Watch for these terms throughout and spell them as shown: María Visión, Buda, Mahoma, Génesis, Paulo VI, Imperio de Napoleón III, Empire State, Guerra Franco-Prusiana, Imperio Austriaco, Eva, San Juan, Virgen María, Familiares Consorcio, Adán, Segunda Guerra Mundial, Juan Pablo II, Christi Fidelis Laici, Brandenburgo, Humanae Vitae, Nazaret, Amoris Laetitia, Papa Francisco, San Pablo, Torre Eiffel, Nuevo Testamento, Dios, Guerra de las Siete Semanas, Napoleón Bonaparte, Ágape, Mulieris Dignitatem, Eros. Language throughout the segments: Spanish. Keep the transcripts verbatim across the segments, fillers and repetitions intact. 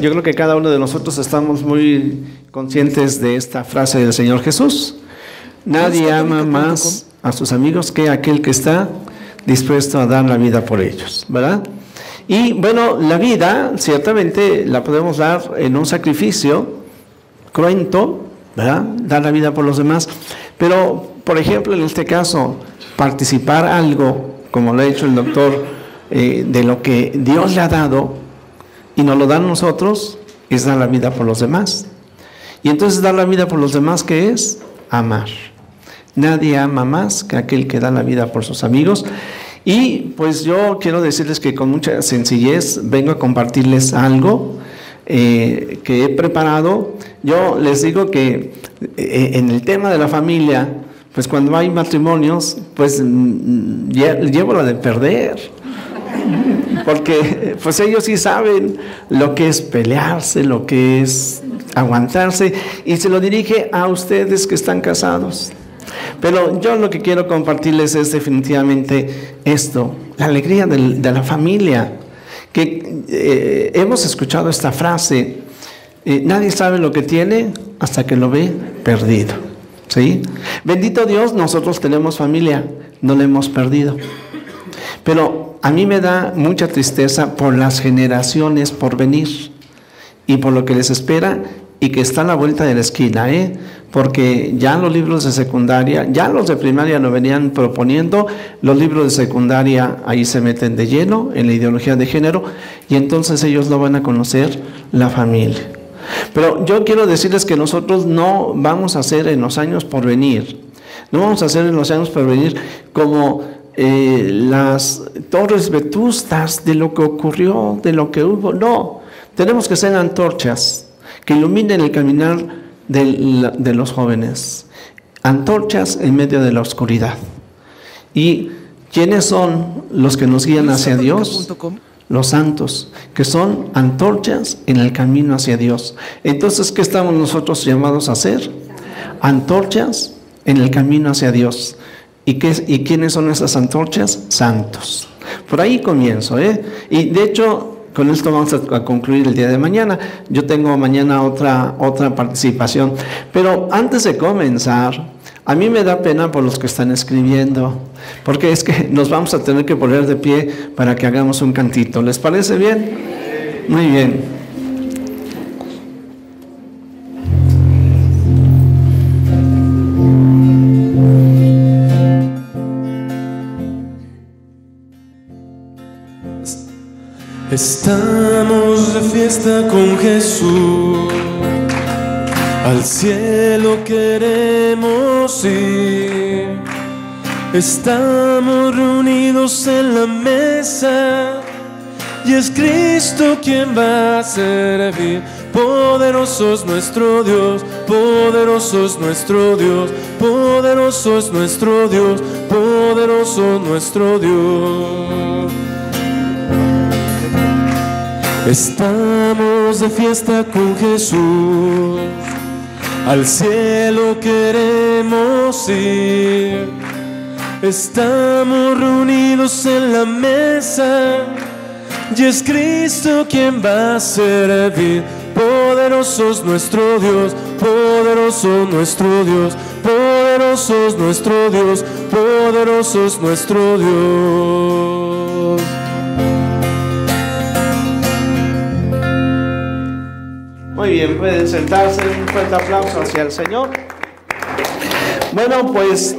yo creo que cada uno de nosotros estamos muy conscientes de esta frase del Señor Jesús. Nadie ama más a sus amigos que aquel que está dispuesto a dar la vida por ellos, ¿verdad? Y bueno, la vida ciertamente la podemos dar en un sacrificio cruento, ¿verdad? Dar la vida por los demás, pero por ejemplo en este caso participar algo, como lo ha hecho el doctor, eh, de lo que Dios le ha dado y nos lo dan nosotros, es dar la vida por los demás. Y entonces dar la vida por los demás, ¿qué es? Amar. Nadie ama más que aquel que da la vida por sus amigos. Y pues yo quiero decirles que con mucha sencillez vengo a compartirles algo eh, que he preparado. Yo les digo que eh, en el tema de la familia, pues cuando hay matrimonios, pues llevo la de perder, porque pues ellos sí saben lo que es pelearse, lo que es aguantarse, y se lo dirige a ustedes que están casados. Pero yo lo que quiero compartirles es definitivamente esto, la alegría del, de la familia, que eh, hemos escuchado esta frase, eh, nadie sabe lo que tiene hasta que lo ve perdido, ¿sí? Bendito Dios, nosotros tenemos familia, no la hemos perdido, pero a mí me da mucha tristeza por las generaciones por venir y por lo que les espera, y que está a la vuelta de la esquina, ¿eh? Porque ya los libros de secundaria, ya los de primaria lo venían proponiendo, los libros de secundaria ahí se meten de lleno en la ideología de género, y entonces ellos no van a conocer la familia. Pero yo quiero decirles que nosotros no vamos a hacer en los años por venir, no vamos a hacer en los años por venir como eh, las torres vetustas de lo que ocurrió, de lo que hubo, no, tenemos que ser antorchas que iluminen el caminar de, de los jóvenes, antorchas en medio de la oscuridad. ¿Y quiénes son los que nos guían hacia Dios? Los santos, que son antorchas en el camino hacia Dios. Entonces, ¿qué estamos nosotros llamados a hacer? Antorchas en el camino hacia Dios. ¿Y, qué, y quiénes son esas antorchas? Santos. Por ahí comienzo, ¿eh? Y de hecho, con esto vamos a concluir el día de mañana. Yo tengo mañana otra, otra participación. Pero antes de comenzar, a mí me da pena por los que están escribiendo, porque es que nos vamos a tener que poner de pie para que hagamos un cantito. ¿Les parece bien? Muy bien. Estamos de fiesta con Jesús, al cielo queremos ir. Estamos reunidos en la mesa y es Cristo quien va a servir. Poderoso es nuestro Dios, poderoso es nuestro Dios, poderoso es nuestro Dios, poderoso es nuestro Dios. Estamos de fiesta con Jesús, al cielo queremos ir. Estamos reunidos en la mesa y es Cristo quien va a servir. Poderoso es nuestro Dios, poderoso es nuestro Dios, poderoso es nuestro Dios, poderoso es nuestro Dios. Muy bien, pueden sentarse, un fuerte aplauso hacia el Señor. Bueno, pues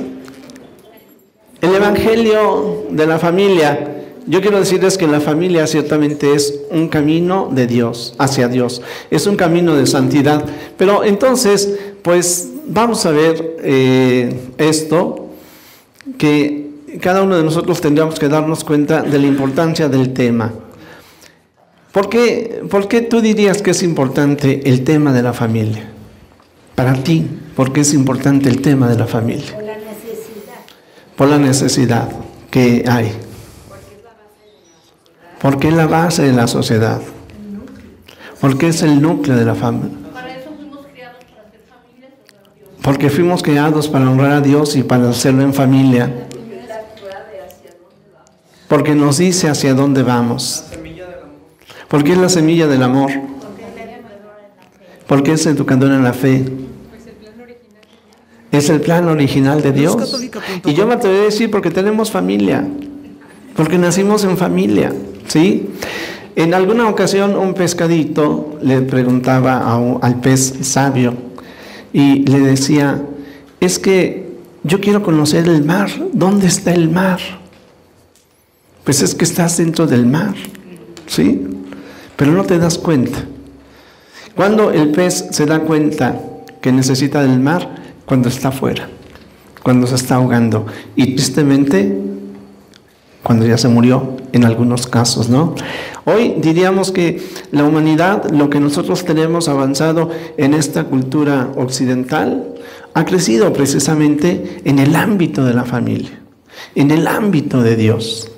el Evangelio de la familia, yo quiero decirles que la familia ciertamente es un camino de Dios, hacia Dios, es un camino de santidad. Pero entonces, pues vamos a ver eh, esto, que cada uno de nosotros tendríamos que darnos cuenta de la importancia del tema. ¿Por qué, ¿Por qué tú dirías que es importante el tema de la familia? Para ti, ¿por qué es importante el tema de la familia? Por la necesidad. Por la necesidad que hay. Porque es la base de la sociedad. Porque es el núcleo de la familia. ¿Para eso fuimos creados para ser familia? Porque fuimos creados para honrar a Dios y para hacerlo en familia. Porque nos dice hacia dónde vamos. Porque es la semilla del amor. ¿Por qué es educadora en la fe? Es el plan original de Dios. Y yo me atrevo a decir porque tenemos familia, porque nacimos en familia, ¿sí? En alguna ocasión un pescadito le preguntaba a un, al pez sabio y le decía, es que yo quiero conocer el mar, ¿dónde está el mar? Pues es que estás dentro del mar, ¿sí? Pero no te das cuenta. Cuando el pez se da cuenta que necesita del mar, cuando está afuera, cuando se está ahogando, y tristemente cuando ya se murió en algunos casos, ¿no? Hoy diríamos que la humanidad, lo que nosotros tenemos avanzado en esta cultura occidental, ha crecido precisamente en el ámbito de la familia, en el ámbito de Dios,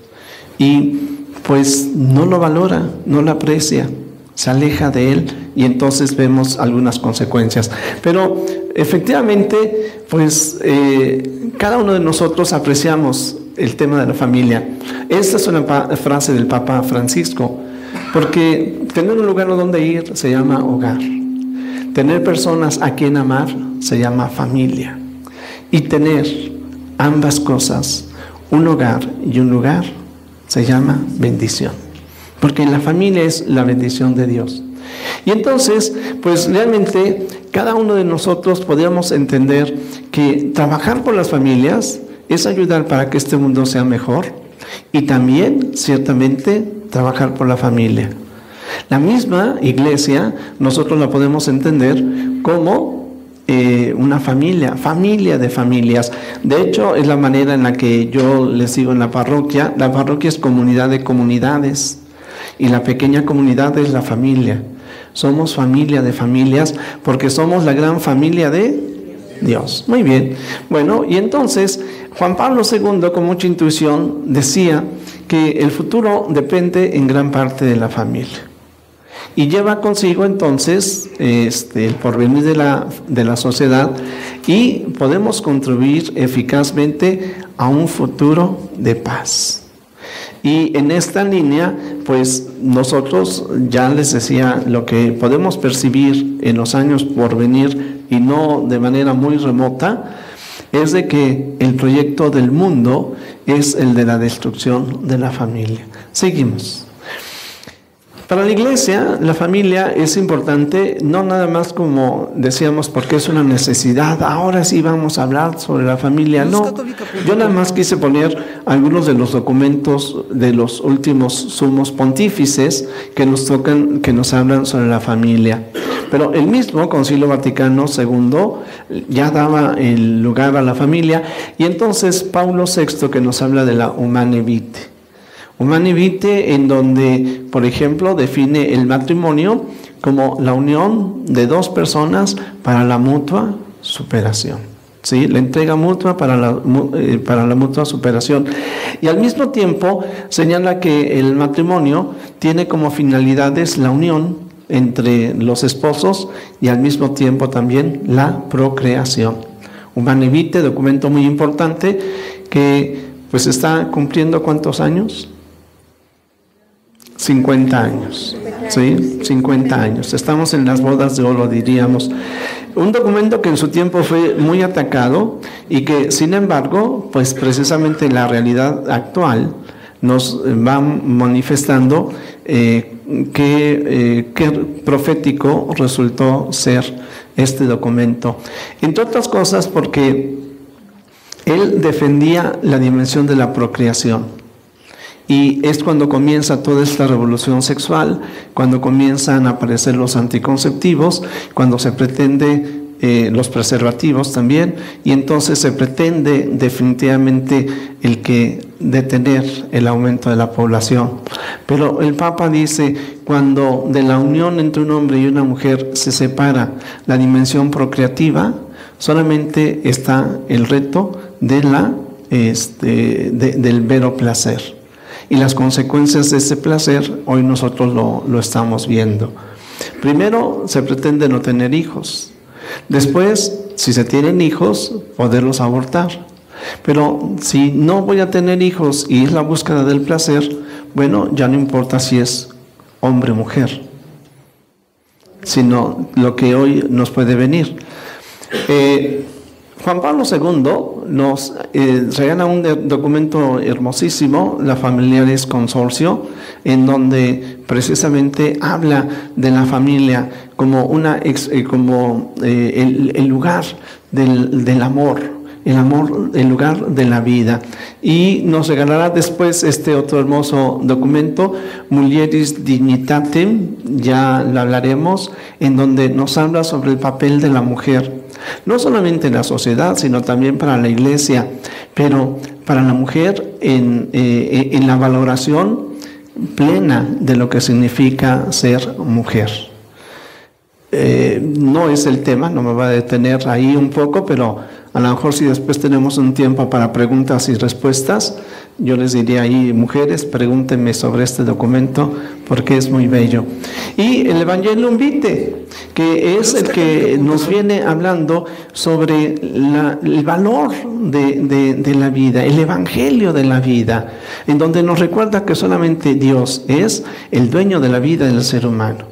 y pues no lo valora, no lo aprecia, se aleja de él, y entonces vemos algunas consecuencias. Pero efectivamente, pues eh, cada uno de nosotros apreciamos el tema de la familia. Esta es una frase del Papa Francisco, porque tener un lugar donde ir se llama hogar, tener personas a quien amar se llama familia, y tener ambas cosas, un hogar y un lugar, se llama bendición, porque la familia es la bendición de Dios. Y entonces, pues realmente cada uno de nosotros podríamos entender que trabajar por las familias es ayudar para que este mundo sea mejor, y también, ciertamente, trabajar por la familia. La misma iglesia, nosotros la podemos entender como eh, una familia, familia de familias. De hecho, es la manera en la que yo les digo en la parroquia. La parroquia es comunidad de comunidades, y la pequeña comunidad es la familia. Somos familia de familias porque somos la gran familia de Dios. Muy bien. Bueno, y entonces Juan Pablo segundo, con mucha intuición, decía que el futuro depende en gran parte de la familia. Y lleva consigo entonces este, el porvenir de la, de la sociedad, y podemos contribuir eficazmente a un futuro de paz. Y en esta línea, pues nosotros, ya les decía, lo que podemos percibir en los años por venir, y no de manera muy remota, es de que el proyecto del mundo es el de la destrucción de la familia. Seguimos. Para la iglesia, la familia es importante, no nada más como decíamos porque es una necesidad, ahora sí vamos a hablar sobre la familia, no. Yo nada más quise poner algunos de los documentos de los últimos sumos pontífices que nos tocan, que nos hablan sobre la familia. Pero el mismo Concilio Vaticano segundo ya daba el lugar a la familia, y entonces Paulo sexto, que nos habla de la Humanae Vitae. Humanae Vitae, en donde, por ejemplo, define el matrimonio como la unión de dos personas para la mutua superación, ¿sí? La entrega mutua para la, eh, para la mutua superación. Y al mismo tiempo señala que el matrimonio tiene como finalidades la unión entre los esposos y al mismo tiempo también la procreación. Humanae Vitae, documento muy importante, que pues está cumpliendo ¿cuántos años? cincuenta años, ¿sí? cincuenta años. Estamos en las bodas de oro, diríamos. Un documento que en su tiempo fue muy atacado y que, sin embargo, pues precisamente la realidad actual nos va manifestando eh, qué eh, qué profético resultó ser este documento. Entre otras cosas porque él defendía la dimensión de la procreación. Y es cuando comienza toda esta revolución sexual, cuando comienzan a aparecer los anticonceptivos, cuando se pretende eh, los preservativos también, y entonces se pretende definitivamente el que detener el aumento de la población. Pero el Papa dice, cuando de la unión entre un hombre y una mujer se separa la dimensión procreativa, solamente está el reto de la, este, de, del vero placer. Y las consecuencias de ese placer, hoy nosotros lo, lo estamos viendo. Primero, se pretende no tener hijos. Después, si se tienen hijos, poderlos abortar. Pero si no voy a tener hijos y es la búsqueda del placer, bueno, ya no importa si es hombre o mujer. sino lo que hoy nos puede venir. Eh, Juan Pablo segundo nos eh, regala un documento hermosísimo, la Familiares Consorcio, en donde precisamente habla de la familia como, una ex, eh, como eh, el, el lugar del, del amor, el amor, el lugar de la vida. Y nos regalará después este otro hermoso documento, Mulieris Dignitatem, ya lo hablaremos, en donde nos habla sobre el papel de la mujer, no solamente en la sociedad, sino también para la iglesia, pero para la mujer en, eh, en la valoración plena de lo que significa ser mujer. Eh, no es el tema, no me va a detener ahí un poco, pero a lo mejor si después tenemos un tiempo para preguntas y respuestas, yo les diría ahí, mujeres, pregúntenme sobre este documento porque es muy bello. Y el Evangelium Vitae, que es el que nos viene hablando sobre la, el valor de, de, de la vida, el evangelio de la vida, en donde nos recuerda que solamente Dios es el dueño de la vida del ser humano.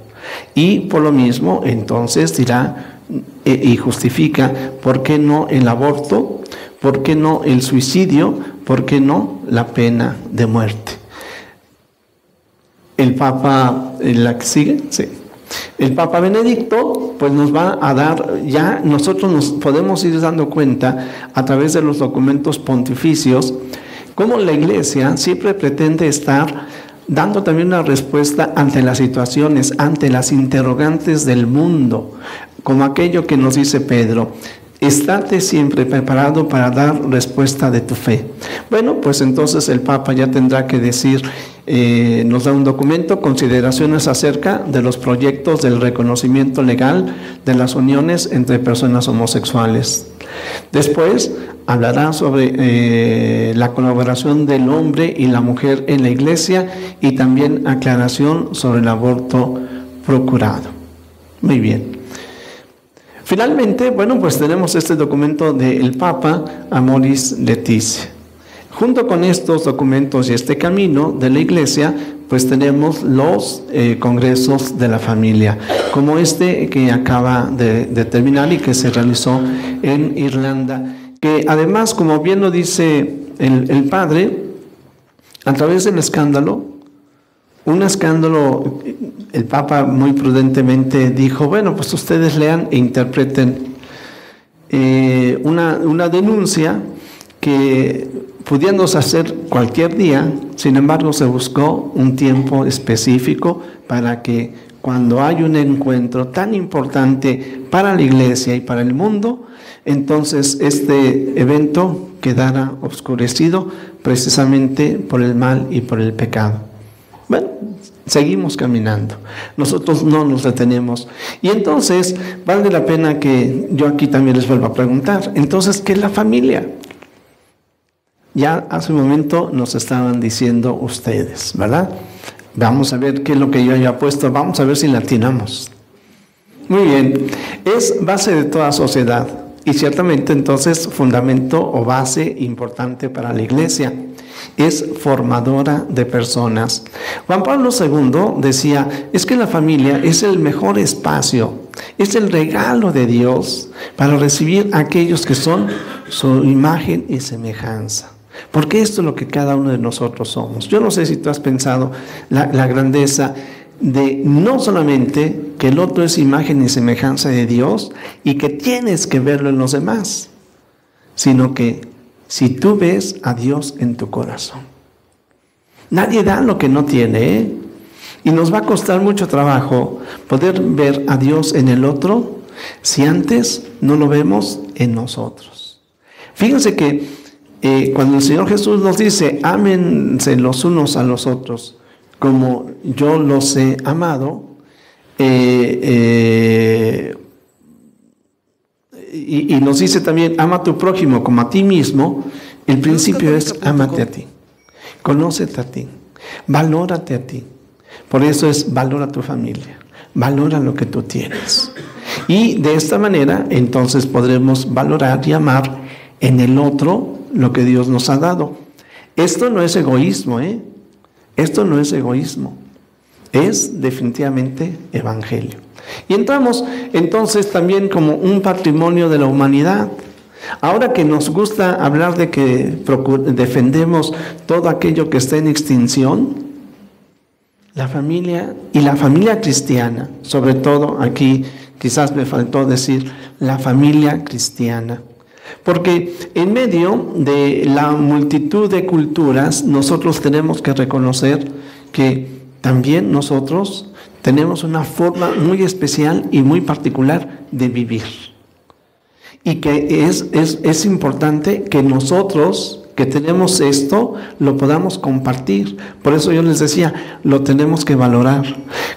Y por lo mismo, entonces dirá e, y justifica, ¿por qué no el aborto? ¿Por qué no el suicidio? ¿Por qué no la pena de muerte? El Papa, la que sigue, sí. El Papa Benedicto, pues nos va a dar, ya nosotros nos podemos ir dando cuenta a través de los documentos pontificios, cómo la Iglesia siempre pretende estar dando también una respuesta ante las situaciones, ante las interrogantes del mundo, como aquello que nos dice Pedro, estate siempre preparado para dar respuesta de tu fe. Bueno, pues entonces el Papa ya tendrá que decir, eh, nos da un documento, consideraciones acerca de los proyectos del reconocimiento legal de las uniones entre personas homosexuales. Después hablará sobre eh, la colaboración del hombre y la mujer en la iglesia y también aclaración sobre el aborto procurado. Muy bien. Finalmente, bueno, pues tenemos este documento del Papa, Amoris Laetitia. Junto con estos documentos y este camino de la iglesia, pues tenemos los eh, congresos de la familia, como este que acaba de, de terminar y que se realizó en Irlanda, que además, como bien lo dice el, el padre, a través del escándalo, un escándalo, el Papa muy prudentemente dijo, bueno, pues ustedes lean e interpreten eh, una, una denuncia que pudiéndose hacer cualquier día, sin embargo se buscó un tiempo específico para que cuando hay un encuentro tan importante para la iglesia y para el mundo, entonces este evento quedara oscurecido precisamente por el mal y por el pecado. Bueno, seguimos caminando, nosotros no nos detenemos. Y entonces vale la pena que yo aquí también les vuelva a preguntar, entonces, ¿qué es la familia? Ya hace un momento nos estaban diciendo ustedes, ¿verdad? Vamos a ver qué es lo que yo haya puesto, vamos a ver si la atinamos. Muy bien, es base de toda sociedad y ciertamente entonces fundamento o base importante para la iglesia. Es formadora de personas. Juan Pablo segundo decía, es que la familia es el mejor espacio, es el regalo de Dios para recibir a aquellos que son su imagen y semejanza. Porque esto es lo que cada uno de nosotros somos. Yo no sé si tú has pensado la, la grandeza de no solamente que el otro es imagen y semejanza de Dios y que tienes que verlo en los demás, sino que si tú ves a Dios en tu corazón. Nadie da lo que no tiene, ¿eh? Y nos va a costar mucho trabajo poder ver a Dios en el otro si antes no lo vemos en nosotros. Fíjense que eh, cuando el Señor Jesús nos dice, ámense los unos a los otros como yo los he amado, eh, eh, Y, y nos dice también, ama a tu prójimo como a ti mismo. El principio es, ámate a ti, conócete a ti, valórate a ti. Por eso es, valora tu familia, valora lo que tú tienes. Y de esta manera, entonces podremos valorar y amar en el otro lo que Dios nos ha dado. Esto no es egoísmo, ¿eh? Esto no es egoísmo. Es definitivamente evangelio. Y entramos entonces también como un patrimonio de la humanidad. Ahora que nos gusta hablar de que defendemos todo aquello que está en extinción, la familia y la familia cristiana, sobre todo aquí quizás me faltó decir la familia cristiana, porque en medio de la multitud de culturas nosotros tenemos que reconocer que también nosotros tenemos una forma muy especial y muy particular de vivir. Y que es, es, es importante que nosotros, que tenemos esto, lo podamos compartir. Por eso yo les decía, lo tenemos que valorar.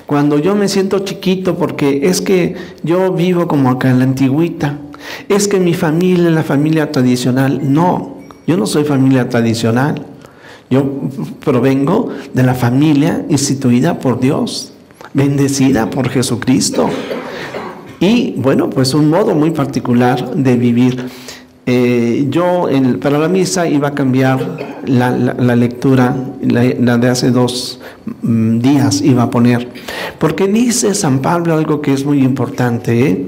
Cuando yo me siento chiquito, porque es que yo vivo como acá en la antigüita, es que mi familia es la familia tradicional. No, yo no soy familia tradicional. Yo provengo de la familia instituida por Dios, bendecida por Jesucristo. Y bueno, pues un modo muy particular de vivir. Eh, yo en, para la misa iba a cambiar la, la, la lectura, la, la de hace dos días iba a poner. Porque dice San Pablo algo que es muy importante, ¿eh?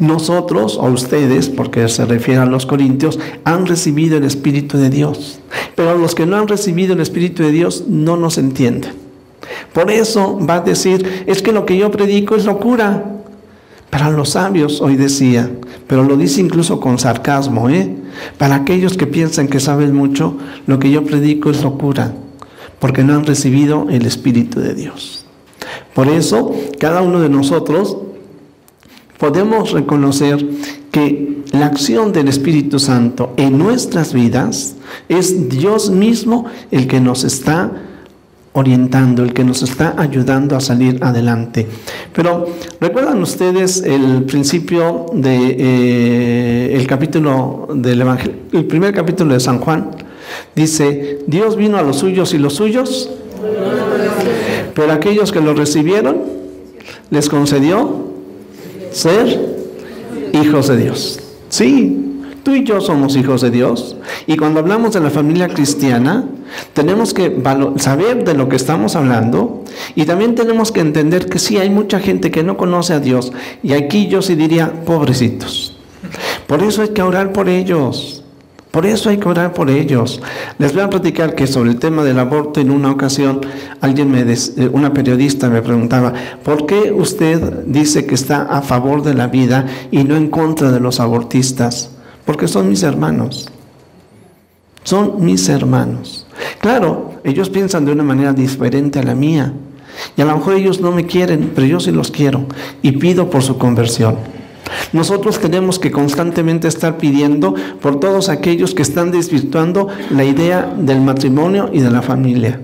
Nosotros, o ustedes, porque se refiere a los corintios, han recibido el Espíritu de Dios. Pero los que no han recibido el Espíritu de Dios no nos entienden. Por eso va a decir, es que lo que yo predico es locura para los sabios, hoy decía, pero lo dice incluso con sarcasmo, ¿eh? Para aquellos que piensan que saben mucho, lo que yo predico es locura, porque no han recibido el Espíritu de Dios. Por eso, cada uno de nosotros podemos reconocer que la acción del Espíritu Santo en nuestras vidas es Dios mismo el que nos está orientando, el que nos está ayudando a salir adelante. Pero recuerdan ustedes el principio de eh, el capítulo del Evangelio, el primer capítulo de San Juan, dice: Dios vino a los suyos y los suyos, pero aquellos que lo recibieron les concedió ser hijos de Dios. Sí. Tú y yo somos hijos de Dios, y cuando hablamos de la familia cristiana tenemos que saber de lo que estamos hablando, y también tenemos que entender que sí, hay mucha gente que no conoce a Dios, y aquí yo sí diría, pobrecitos. Por eso hay que orar por ellos, por eso hay que orar por ellos. Les voy a platicar que sobre el tema del aborto, en una ocasión alguien me una periodista me preguntaba, ¿por qué usted dice que está a favor de la vida y no en contra de los abortistas? Porque son mis hermanos, son mis hermanos. Claro, ellos piensan de una manera diferente a la mía, y a lo mejor ellos no me quieren, pero yo sí los quiero, y pido por su conversión. Nosotros tenemos que constantemente estar pidiendo por todos aquellos que están desvirtuando la idea del matrimonio y de la familia.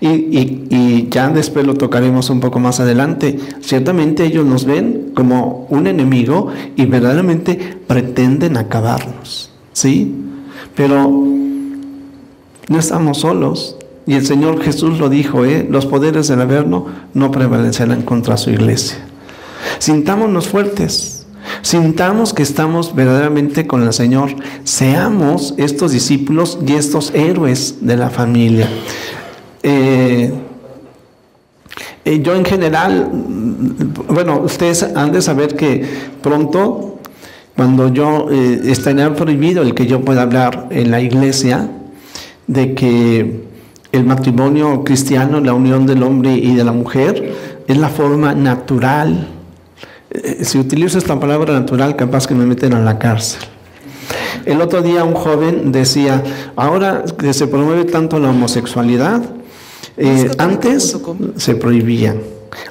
Y, y, y ya después lo tocaremos un poco más adelante. Ciertamente ellos nos ven como un enemigo y verdaderamente pretenden acabarnos, ¿sí? Pero no estamos solos, y el Señor Jesús lo dijo, ¿eh? Los poderes del Averno no prevalecerán contra su iglesia. Sintámonos fuertes, sintamos que estamos verdaderamente con el Señor, seamos estos discípulos y estos héroes de la familia. Eh, eh, yo en general, bueno, ustedes han de saber que pronto, cuando yo eh, estará prohibido el que yo pueda hablar en la iglesia de que el matrimonio cristiano, la unión del hombre y de la mujer, es la forma natural. Eh, si utilizo esta palabra natural, capaz que me meten a la cárcel. El otro día un joven decía, ahora que se promueve tanto la homosexualidad, Eh, antes se prohibía,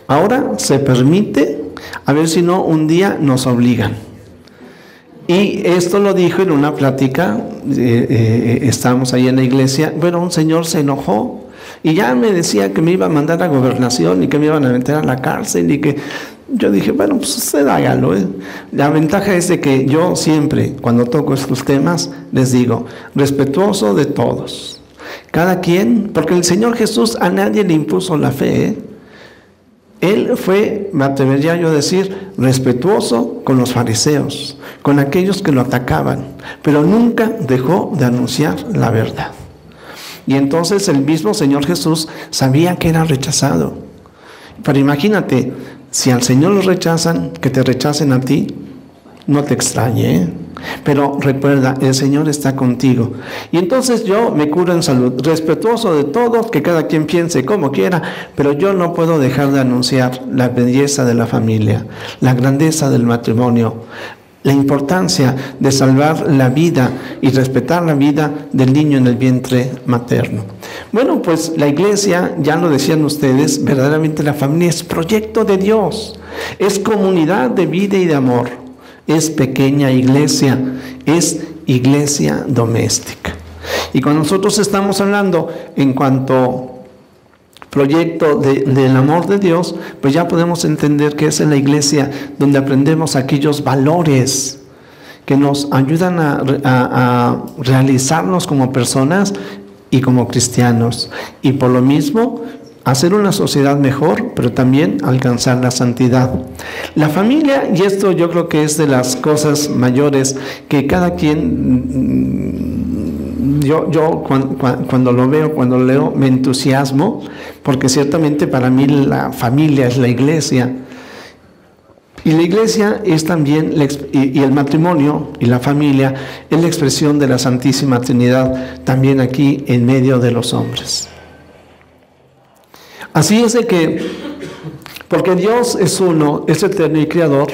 ahora se permite, a ver si no un día nos obligan. Y esto lo dijo en una plática, eh, eh, estábamos ahí en la iglesia, bueno, un señor se enojó y ya me decía que me iba a mandar a gobernación y que me iban a meter a la cárcel, y que yo dije, bueno, pues usted hágalo, ¿eh? La ventaja es de que yo siempre, cuando toco estos temas, les digo, respetuoso de todos. Cada quien, porque el Señor Jesús a nadie le impuso la fe, ¿eh? Él fue, me atrevería yo a decir, respetuoso con los fariseos, con aquellos que lo atacaban, pero nunca dejó de anunciar la verdad. Y entonces el mismo Señor Jesús sabía que era rechazado. Pero imagínate, Si al Señor lo rechazan, que te rechacen a ti, no te extrañe, ¿eh? Pero recuerda, el Señor está contigo. Y entonces yo me curo en salud, respetuoso de todos, que cada quien piense como quiera, pero yo no puedo dejar de anunciar la belleza de la familia, la grandeza del matrimonio, la importancia de salvar la vida y respetar la vida del niño en el vientre materno. Bueno, pues la iglesia, ya lo decían ustedes, verdaderamente la familia es proyecto de Dios, es comunidad de vida y de amor, es pequeña iglesia, es iglesia doméstica. Y cuando nosotros estamos hablando en cuanto proyecto de, del amor de Dios, pues ya podemos entender que es en la iglesia donde aprendemos aquellos valores que nos ayudan a, a, a realizarnos como personas y como cristianos, y por lo mismo hacer una sociedad mejor, pero también alcanzar la santidad. La familia, y esto yo creo que es de las cosas mayores que cada quien, yo, yo cuando, cuando lo veo, cuando lo leo, me entusiasmo, porque ciertamente para mí la familia es la iglesia. Y la iglesia es también, y el matrimonio y la familia, es la expresión de la Santísima Trinidad, también aquí en medio de los hombres. Así es de que, porque Dios es uno, es eterno y creador,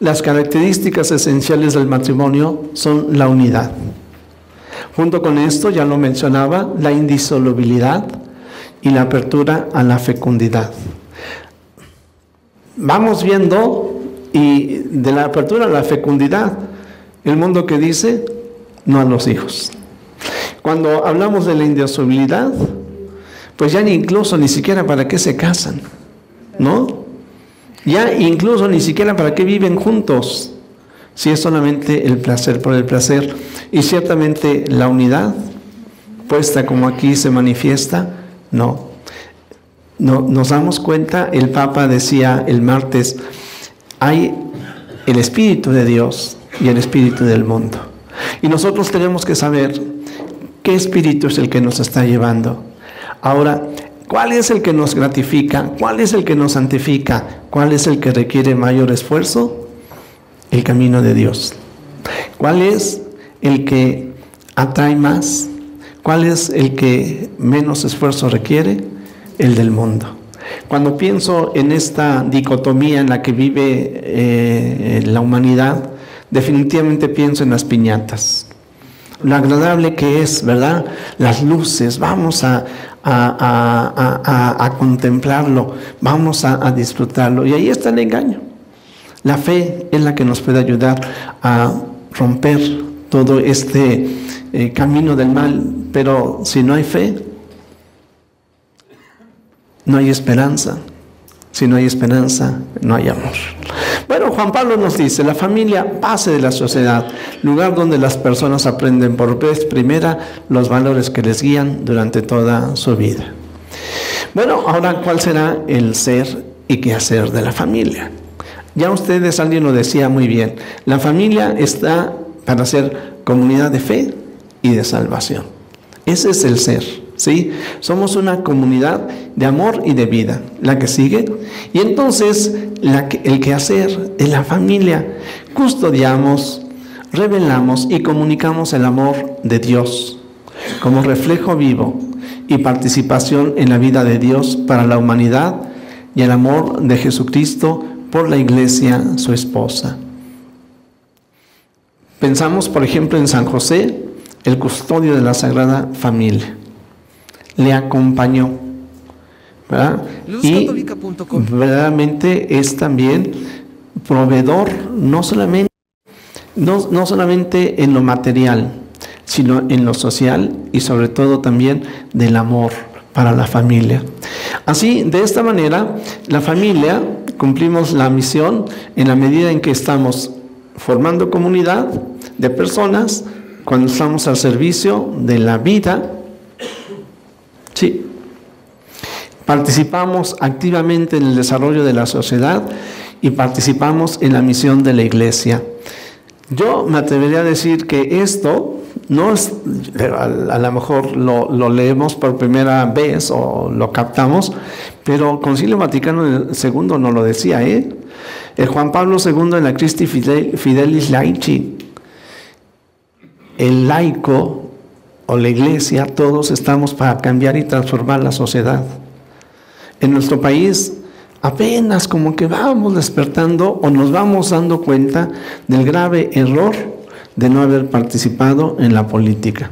las características esenciales del matrimonio son la unidad. Junto con esto, ya lo mencionaba, la indisolubilidad y la apertura a la fecundidad. Vamos viendo, y de la apertura a la fecundidad, el mundo que dice no a los hijos. Cuando hablamos de la indisolubilidad, pues ya ni incluso ni siquiera para qué se casan, ¿no? Ya incluso ni siquiera para qué viven juntos, si es solamente el placer por el placer. Y ciertamente la unidad, puesta como aquí se manifiesta, no. no nos damos cuenta, el Papa decía el martes, hay el Espíritu de Dios y el Espíritu del mundo. Y nosotros tenemos que saber qué Espíritu es el que nos está llevando. Ahora, ¿cuál es el que nos gratifica? ¿Cuál es el que nos santifica? ¿Cuál es el que requiere mayor esfuerzo? El camino de Dios. ¿Cuál es el que atrae más? ¿Cuál es el que menos esfuerzo requiere? El del mundo. Cuando pienso en esta dicotomía en la que vive eh, la humanidad, definitivamente pienso en las piñatas. Lo agradable que es, ¿verdad? Las luces, vamos a, a, a, a, a contemplarlo, vamos a, a disfrutarlo. Y ahí está el engaño. La fe es la que nos puede ayudar a romper todo este eh, camino del mal. Pero si no hay fe, no hay esperanza. Si no hay esperanza, no hay amor. Bueno, Juan Pablo nos dice, la familia, base de la sociedad, lugar donde las personas aprenden por vez primera los valores que les guían durante toda su vida. Bueno, ahora, ¿cuál será el ser y qué hacer de la familia? Ya ustedes, alguien lo decía muy bien, la familia está para ser comunidad de fe y de salvación. Ese es el ser, ¿sí? Somos una comunidad de amor y de vida, la que sigue. Y entonces, la que, el quehacer de la familia, custodiamos, revelamos y comunicamos el amor de Dios como reflejo vivo y participación en la vida de Dios para la humanidad y el amor de Jesucristo por la iglesia, su esposa. Pensamos, por ejemplo, en San José, el custodio de la Sagrada Familia. Le acompañó, ¿verdad? Y verdaderamente es también proveedor, no solamente, no, no solamente en lo material, sino en lo social y sobre todo también del amor para la familia. Así, de esta manera, la familia cumplimos la misión en la medida en que estamos formando comunidad de personas, cuando estamos al servicio de la vida. Sí. Participamos activamente en el desarrollo de la sociedad y participamos en la misión de la iglesia. Yo me atrevería a decir que esto no es, a, a lo mejor lo, lo leemos por primera vez o lo captamos, pero el Concilio Vaticano Segundo nos lo decía, ¿eh? El Juan Pablo Segundo en la Christi Fidelis Laici, el laico o la iglesia, todos estamos para cambiar y transformar la sociedad. En nuestro país apenas como que vamos despertando o nos vamos dando cuenta del grave error de no haber participado en la política.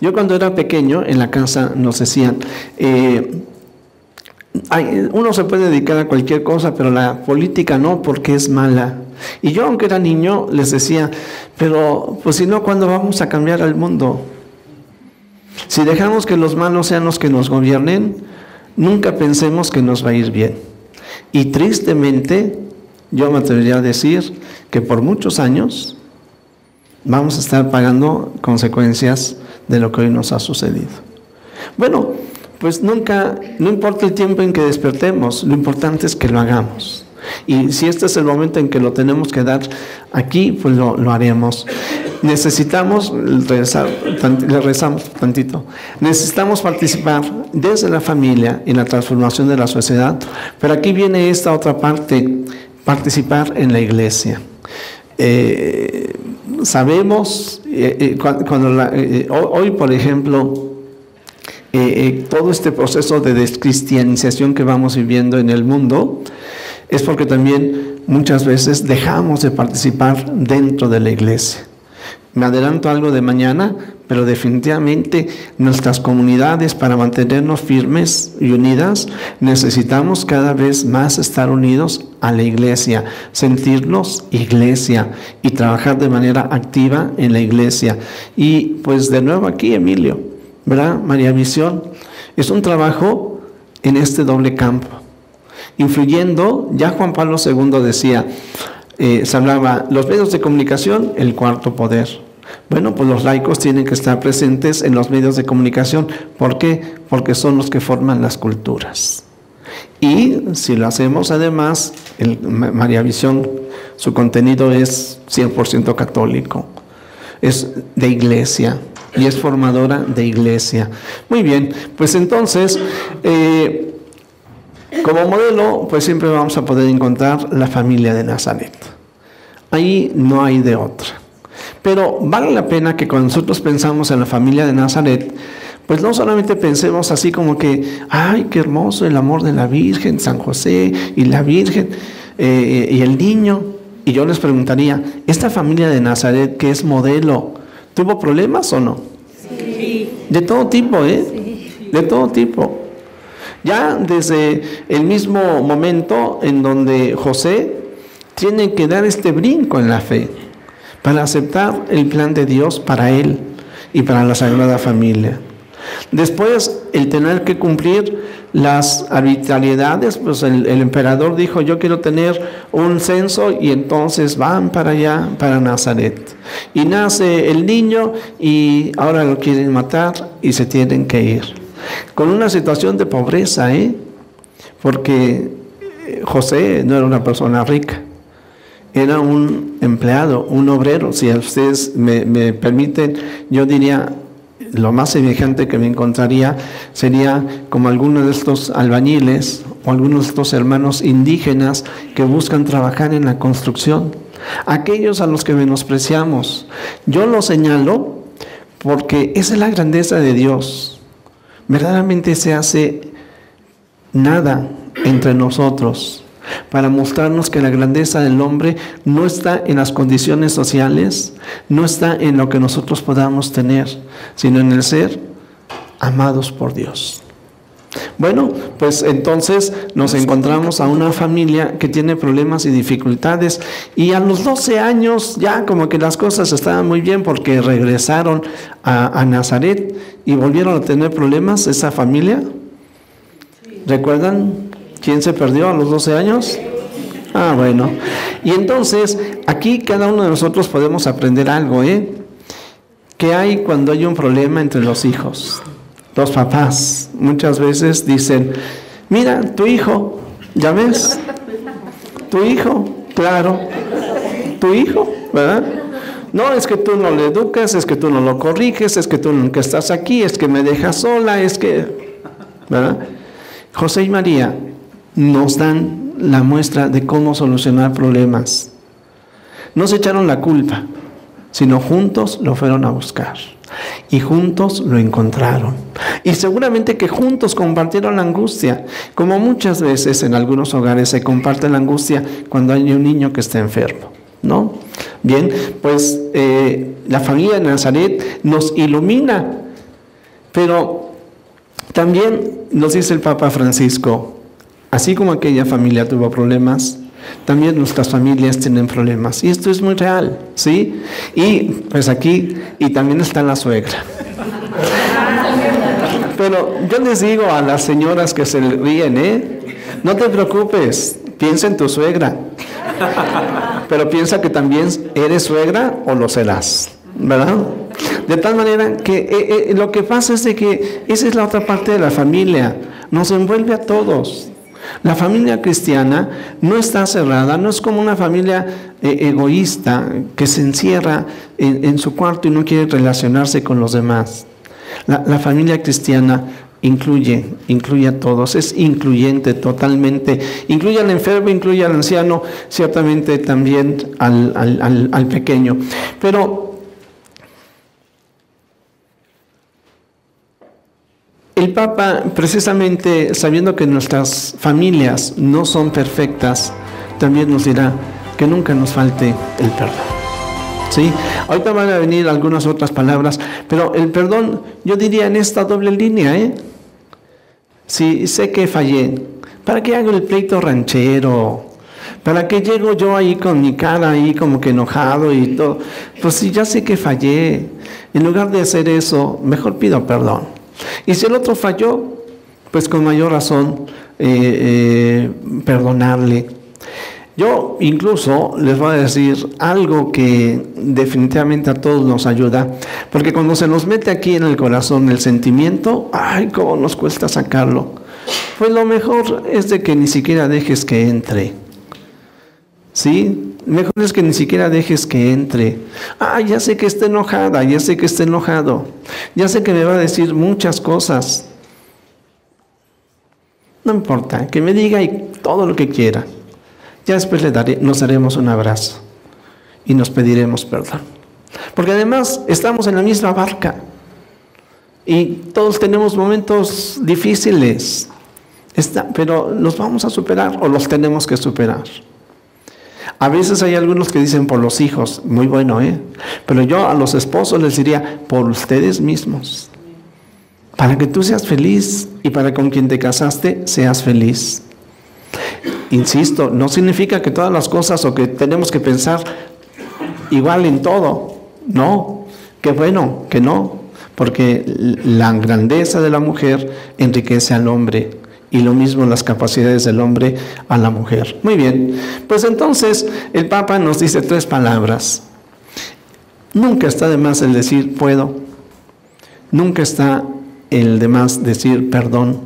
Yo cuando era pequeño en la casa nos decían, eh, hay, uno se puede dedicar a cualquier cosa, pero la política no, porque es mala. Y yo, aunque era niño, les decía, pero pues si no, ¿cuándo vamos a cambiar al mundo? Si dejamos que los malos sean los que nos gobiernen, nunca pensemos que nos va a ir bien. Y tristemente, yo me atrevería a decir que por muchos años vamos a estar pagando consecuencias de lo que hoy nos ha sucedido. Bueno, pues nunca, no importa el tiempo en que despertemos, lo importante es que lo hagamos. Y si este es el momento en que lo tenemos que dar aquí, pues lo, lo haremos. Necesitamos, rezar, le rezamos tantito, necesitamos participar desde la familia en la transformación de la sociedad, pero aquí viene esta otra parte, participar en la iglesia. Eh, sabemos, eh, cuando la, eh, hoy por ejemplo, eh, eh, todo este proceso de descristianización que vamos viviendo en el mundo, es porque también muchas veces dejamos de participar dentro de la iglesia. Me adelanto algo de mañana, pero definitivamente nuestras comunidades, para mantenernos firmes y unidas, necesitamos cada vez más estar unidos a la iglesia, sentirnos iglesia y trabajar de manera activa en la iglesia. Y pues de nuevo aquí, Emilio, ¿verdad? María Visión, es un trabajo en este doble campo, influyendo, ya Juan Pablo Segundo decía, Eh, se hablaba, los medios de comunicación, el cuarto poder. Bueno, pues los laicos tienen que estar presentes en los medios de comunicación. ¿Por qué? Porque son los que forman las culturas. Y si lo hacemos además, el, María Visión, su contenido es cien por ciento católico, es de iglesia y es formadora de iglesia. Muy bien, pues entonces, eh, como modelo, pues siempre vamos a poder encontrar la familia de Nazaret. Ahí no hay de otra. Pero vale la pena que cuando nosotros pensamos en la familia de Nazaret, pues no solamente pensemos así como que, ¡ay, qué hermoso el amor de la Virgen, San José y la Virgen eh, y el niño! Y yo les preguntaría, ¿esta familia de Nazaret, que es modelo, tuvo problemas o no? Sí. De todo tipo, ¿eh? Sí. De todo tipo. Ya desde el mismo momento en donde José tiene que dar este brinco en la fe para aceptar el plan de Dios para él y para la Sagrada Familia. Después, el tener que cumplir las arbitrariedades, pues el, el emperador dijo, yo quiero tener un censo, y entonces van para allá, para Nazaret. Y nace el niño y ahora lo quieren matar y se tienen que ir. Con una situación de pobreza, ¿eh? Porque José no era una persona rica, era un empleado, un obrero. Si a ustedes me, me permiten, yo diría, lo más semejante que me encontraría sería como algunos de estos albañiles o algunos de estos hermanos indígenas que buscan trabajar en la construcción. Aquellos a los que menospreciamos, yo lo señalo porque esa es la grandeza de Dios. Verdaderamente se hace nada entre nosotros para mostrarnos que la grandeza del hombre no está en las condiciones sociales, no está en lo que nosotros podamos tener, sino en el ser amados por Dios. Bueno, pues entonces nos encontramos a una familia que tiene problemas y dificultades, y a los doce años ya como que las cosas estaban muy bien porque regresaron a, a Nazaret y volvieron a tener problemas esa familia. Sí. ¿Recuerdan quién se perdió a los doce años? Ah, bueno. Y entonces aquí cada uno de nosotros podemos aprender algo, ¿eh? ¿Qué hay cuando hay un problema entre los hijos? Los papás muchas veces dicen, mira, tu hijo, ¿ya ves? Tu hijo, claro, tu hijo, ¿verdad? No, es que tú no lo educas, es que tú no lo corriges, es que tú nunca estás aquí, es que me dejas sola, es que... ¿verdad? José y María nos dan la muestra de cómo solucionar problemas. No se echaron la culpa, sino juntos lo fueron a buscar. Y juntos lo encontraron. Y seguramente que juntos compartieron la angustia, como muchas veces en algunos hogares se comparte la angustia cuando hay un niño que está enfermo, ¿no? Bien, pues eh, la familia de Nazaret nos ilumina, pero también nos dice el Papa Francisco, así como aquella familia tuvo problemas, también nuestras familias tienen problemas. Y esto es muy real, ¿sí? Y pues aquí, y también está la suegra. Pero yo les digo a las señoras que se ríen, ¿eh? No te preocupes, piensa en tu suegra. Pero piensa que también eres suegra o lo serás, ¿verdad? De tal manera que eh, eh, lo que pasa es de que esa es la otra parte de la familia. Nos envuelve a todos. La familia cristiana no está cerrada, no es como una familia eh, egoísta que se encierra en, en su cuarto y no quiere relacionarse con los demás. La, la familia cristiana incluye, incluye a todos, es incluyente totalmente. Incluye al enfermo, incluye al anciano, ciertamente también al, al, al, al pequeño. Pero el Papa, precisamente sabiendo que nuestras familias no son perfectas, también nos dirá que nunca nos falte el perdón, ¿sí? Ahorita van a venir algunas otras palabras, pero el perdón, yo diría en esta doble línea, ¿eh? Si sé que fallé, ¿para qué hago el pleito ranchero? ¿Para qué llego yo ahí con mi cara ahí como que enojado y todo? Pues si ya sé que fallé, en lugar de hacer eso, mejor pido perdón. Y si el otro falló, pues con mayor razón eh, eh, perdonarle. Yo incluso les voy a decir algo que definitivamente a todos nos ayuda, porque cuando se nos mete aquí en el corazón el sentimiento, ¡ay, cómo nos cuesta sacarlo! Pues lo mejor es de que ni siquiera dejes que entre, ¿sí? Mejor es que ni siquiera dejes que entre. Ah, ya sé que está enojada, ya sé que está enojado, ya sé que me va a decir muchas cosas. No importa, que me diga y todo lo que quiera. Ya después le daré, nos daremos un abrazo y nos pediremos perdón. Porque además estamos en la misma barca y todos tenemos momentos difíciles, está, pero los vamos a superar o los tenemos que superar. A veces hay algunos que dicen por los hijos, muy bueno, ¿eh? Pero yo a los esposos les diría, por ustedes mismos. Para que tú seas feliz y para que con quien te casaste seas feliz. Insisto, no significa que todas las cosas o que tenemos que pensar igual en todo. No, qué bueno que no, porque la grandeza de la mujer enriquece al hombre. Y lo mismo las capacidades del hombre a la mujer. Muy bien, pues entonces el Papa nos dice tres palabras. Nunca está de más el decir puedo. Nunca está el de más decir perdón.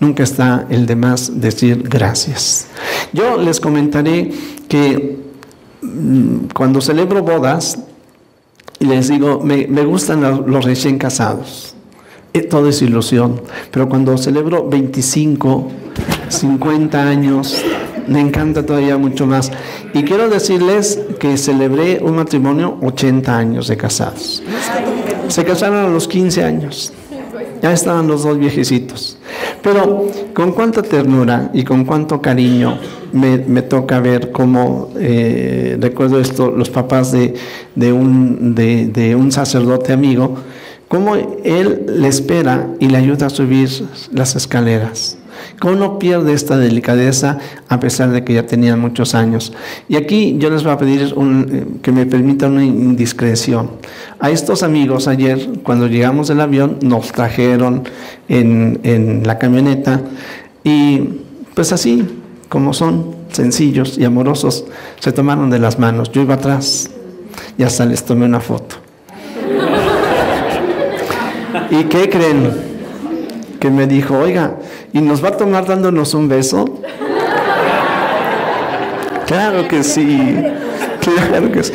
Nunca está el de más decir gracias. Yo les comentaré que cuando celebro bodas, les digo, me, me gustan los recién casados. Todo es ilusión, pero cuando celebro veinticinco, cincuenta años, me encanta todavía mucho más. Y quiero decirles que celebré un matrimonio ochenta años de casados. Se casaron a los quince años, ya estaban los dos viejecitos. Pero con cuánta ternura y con cuánto cariño me, me toca ver cómo, eh, recuerdo esto, los papás de, de, un, de, de un sacerdote amigo, cómo él le espera y le ayuda a subir las escaleras. Cómo no pierde esta delicadeza a pesar de que ya tenían muchos años. Y aquí yo les voy a pedir un, que me permitan una indiscreción. A estos amigos ayer, cuando llegamos del avión, nos trajeron en, en la camioneta y pues así, como son sencillos y amorosos, se tomaron de las manos. Yo iba atrás y hasta les tomé una foto. ¿Y qué creen? Que me dijo, oiga, ¿y nos va a tomar dándonos un beso? Claro que sí, claro que sí.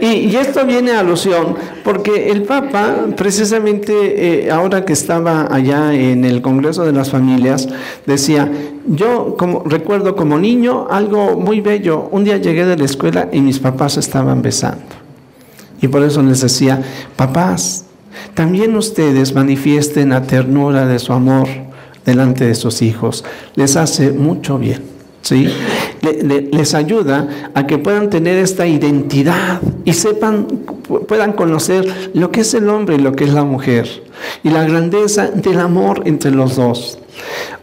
Y, y esto viene a alusión, porque el Papa, precisamente eh, ahora que estaba allá en el Congreso de las Familias, decía, yo como, recuerdo como niño algo muy bello, un día llegué de la escuela y mis papás estaban besando. Y por eso les decía, papás, también ustedes manifiesten la ternura de su amor delante de sus hijos, les hace mucho bien, ¿sí? Le, le, les ayuda a que puedan tener esta identidad y sepan, puedan conocer lo que es el hombre y lo que es la mujer, y la grandeza del amor entre los dos.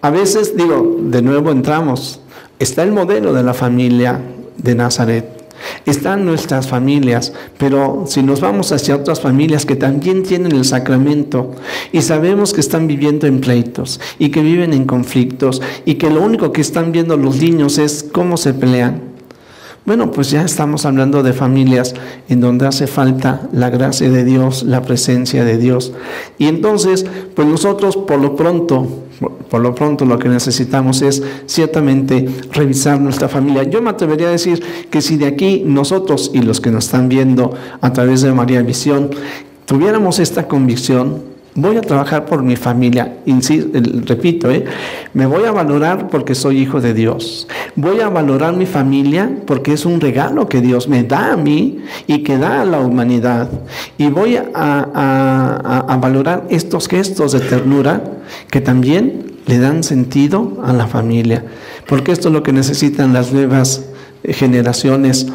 A veces, digo, de nuevo entramos, está el modelo de la familia de Nazaret, están nuestras familias, pero si nos vamos hacia otras familias que también tienen el sacramento y sabemos que están viviendo en pleitos y que viven en conflictos y que lo único que están viendo los niños es cómo se pelean, bueno, pues ya estamos hablando de familias en donde hace falta la gracia de Dios, la presencia de Dios. Y entonces, pues nosotros por lo pronto, por lo pronto lo que necesitamos es ciertamente revisar nuestra familia. Yo me atrevería a decir que si de aquí nosotros y los que nos están viendo a través de María Visión tuviéramos esta convicción, voy a trabajar por mi familia, insisto, repito, ¿eh? me voy a valorar porque soy hijo de Dios, voy a valorar mi familia porque es un regalo que Dios me da a mí y que da a la humanidad, y voy a, a, a, a valorar estos gestos de ternura que también le dan sentido a la familia, porque esto es lo que necesitan las nuevas generaciones.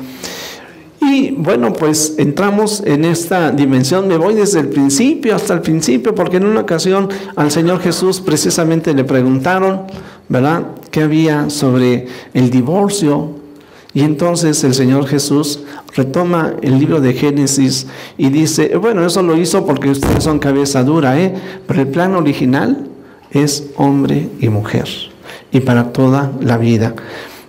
Y bueno, pues entramos en esta dimensión, me voy desde el principio hasta el principio, porque en una ocasión al Señor Jesús precisamente le preguntaron, ¿verdad?, ¿qué había sobre el divorcio? Y entonces el Señor Jesús retoma el libro de Génesis y dice, bueno, eso lo hizo porque ustedes son cabeza dura, ¿eh? pero el plan original es hombre y mujer, y para toda la vida.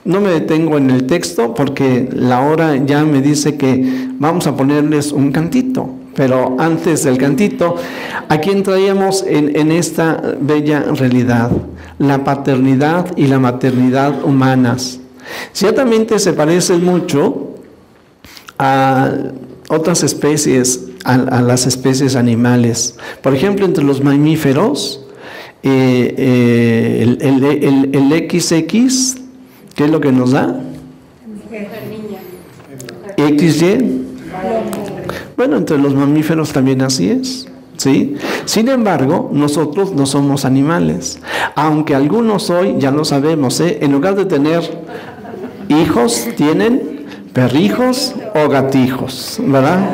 No me detengo en el texto porque la hora ya me dice que vamos a ponerles un cantito, pero antes del cantito, ¿a quién traíamos en, en esta bella realidad? La paternidad y la maternidad humanas. Ciertamente se parecen mucho a otras especies, a, a las especies animales. Por ejemplo, entre los mamíferos, eh, eh, el, el, el, el, el equis equis, ¿qué es lo que nos da? equis ye. Bueno, entre los mamíferos también así es, ¿sí? Sin embargo, nosotros no somos animales. Aunque algunos hoy, ya lo sabemos, ¿eh? en lugar de tener hijos, tienen perrijos o gatijos, ¿verdad?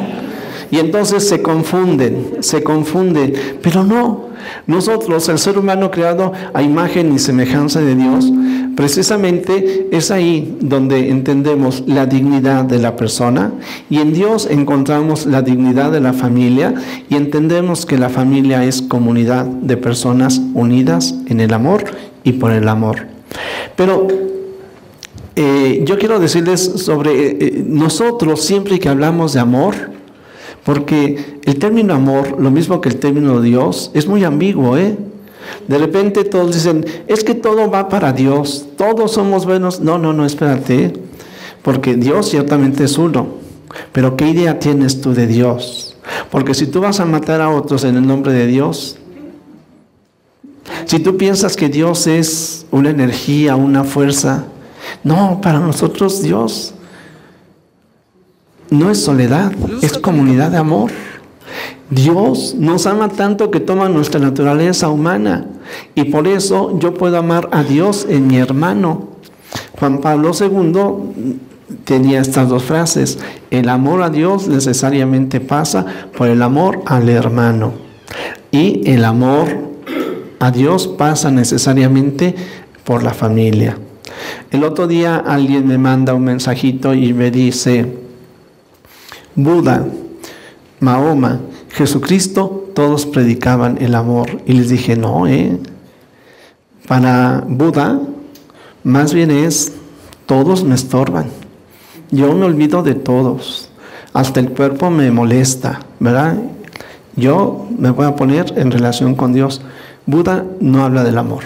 Y entonces se confunden, se confunden. Pero no, nosotros, el ser humano creado a imagen y semejanza de Dios, precisamente es ahí donde entendemos la dignidad de la persona, y en Dios encontramos la dignidad de la familia, y entendemos que la familia es comunidad de personas unidas en el amor y por el amor. Pero eh, yo quiero decirles sobre eh, nosotros siempre que hablamos de amor, porque el término amor, lo mismo que el término Dios, es muy ambiguo, ¿eh? De repente todos dicen, es que todo va para Dios, todos somos buenos. No, no, no, espérate, ¿eh? porque Dios ciertamente es uno, pero ¿qué idea tienes tú de Dios? Porque si tú vas a matar a otros en el nombre de Dios, si tú piensas que Dios es una energía, una fuerza, no, para nosotros Dios no es soledad, es comunidad de amor. Dios nos ama tanto que toma nuestra naturaleza humana, y por eso yo puedo amar a Dios en mi hermano. Juan Pablo segundo tenía estas dos frases: el amor a Dios necesariamente pasa por el amor al hermano, y el amor a Dios pasa necesariamente por la familia. El otro día alguien me manda un mensajito y me dice, Buda, Mahoma, Jesucristo, todos predicaban el amor. Y les dije, no, ¿eh? para Buda, más bien es, todos me estorban. Yo me olvido de todos. Hasta el cuerpo me molesta, ¿verdad? Yo me voy a poner en relación con Dios. Buda no habla del amor.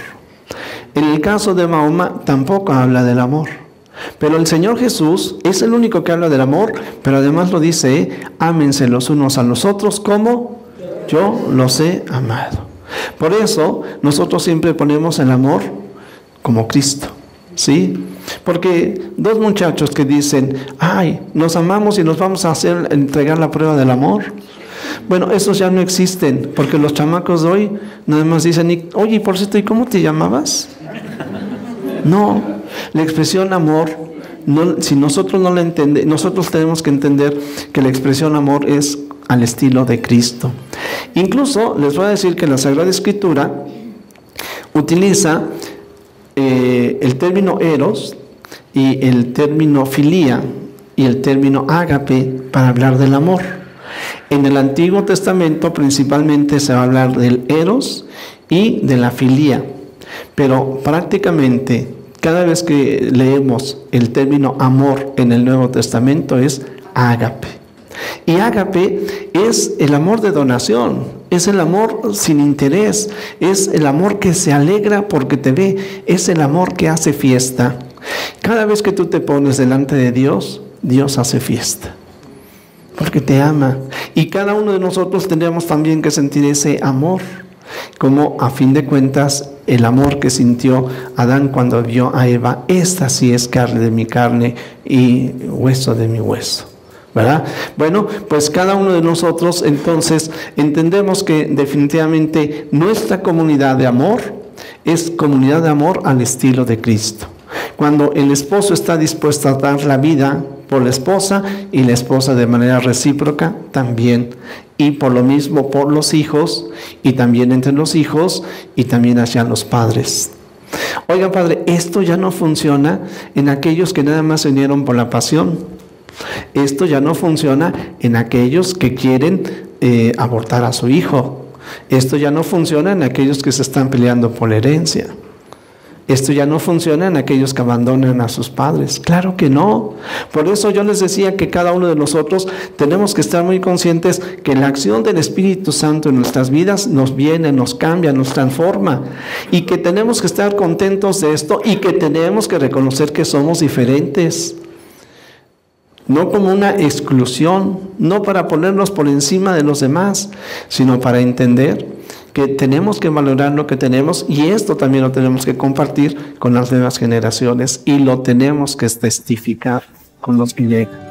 En el caso de Mahoma, tampoco habla del amor. Pero el Señor Jesús es el único que habla del amor, pero además lo dice, ámense los unos a los otros como yo los he amado. Por eso nosotros siempre ponemos el amor como Cristo, ¿sí? Porque dos muchachos que dicen, ay, nos amamos y nos vamos a hacer entregar la prueba del amor. Bueno, esos ya no existen, porque los chamacos de hoy nada más dicen, oye, por cierto, ¿y cómo te llamabas? No, la expresión amor, no, si nosotros no la entendemos, nosotros tenemos que entender que la expresión amor es al estilo de Cristo. Incluso les voy a decir que la Sagrada Escritura utiliza eh, el término Eros y el término Filía y el término Ágape para hablar del amor. En el Antiguo Testamento principalmente se va a hablar del Eros y de la Filía, pero prácticamente cada vez que leemos el término amor en el Nuevo Testamento es ágape. Y ágape es el amor de donación, es el amor sin interés, es el amor que se alegra porque te ve, es el amor que hace fiesta. Cada vez que tú te pones delante de Dios, Dios hace fiesta, porque te ama. Y cada uno de nosotros tendríamos también que sentir ese amor, como a fin de cuentas el amor que sintió Adán cuando vio a Eva. Esta sí es carne de mi carne y hueso de mi hueso, ¿verdad? Bueno, pues cada uno de nosotros entonces entendemos que definitivamente nuestra comunidad de amor es comunidad de amor al estilo de Cristo. Cuando el esposo está dispuesto a dar la vida por la esposa y la esposa de manera recíproca también, y por lo mismo por los hijos y también entre los hijos y también hacia los padres. Oiga, padre, esto ya no funciona en aquellos que nada más se unieron por la pasión. Esto ya no funciona en aquellos que quieren eh, abortar a su hijo. Esto ya no funciona en aquellos que se están peleando por la herencia. Esto ya no funciona en aquellos que abandonan a sus padres. Claro que no. Por eso yo les decía que cada uno de nosotros tenemos que estar muy conscientes que la acción del Espíritu Santo en nuestras vidas nos viene, nos cambia, nos transforma. Y que tenemos que estar contentos de esto y que tenemos que reconocer que somos diferentes. No como una exclusión, no para ponernos por encima de los demás, sino para entender que tenemos que valorar lo que tenemos, y esto también lo tenemos que compartir con las nuevas generaciones y lo tenemos que testificar con los que llegan.